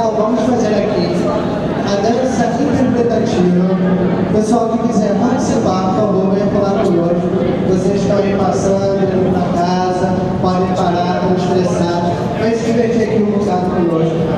Então vamos fazer aqui a dança interpretativa. O pessoal que quiser participar, por favor, venha falar conosco. Vocês estão aí passando na casa, podem parar, estão estressados. Vem se divertir aqui um bocado conosco.